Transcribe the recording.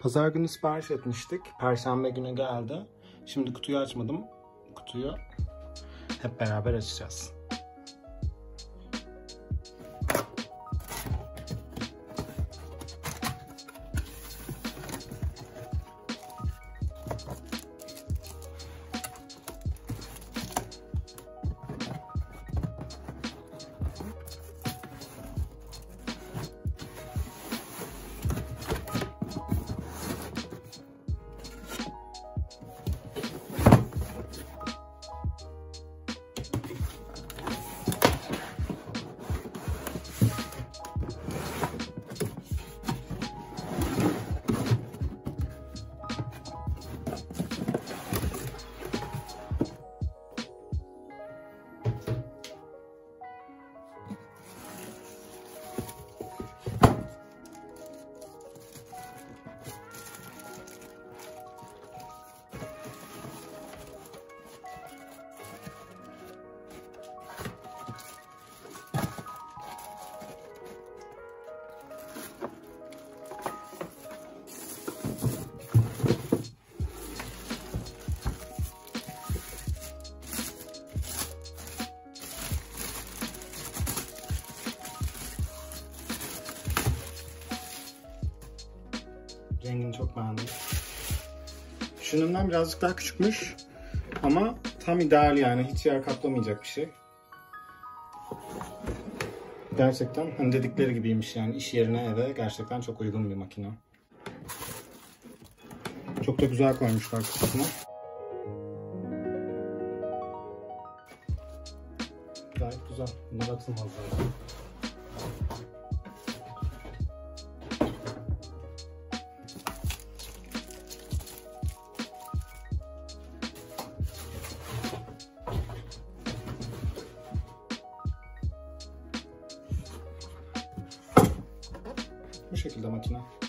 Pazar günü sipariş etmiştik. Perşembe güne geldi. Şimdi kutuyu açmadım. Kutuyu hep beraber açacağız. Rengini çok beğendim. Düşündüğümden birazcık daha küçükmüş. Ama tam ideal yani. Hiç yer kaplamayacak bir şey. Gerçekten hani dedikleri gibiymiş yani. İş yerine, eve gerçekten çok uygun bir makine. Çok da güzel koymuşlar kutusuna. Gayet güzel. Bunlar atılmaz zaten. Bu şekilde makine.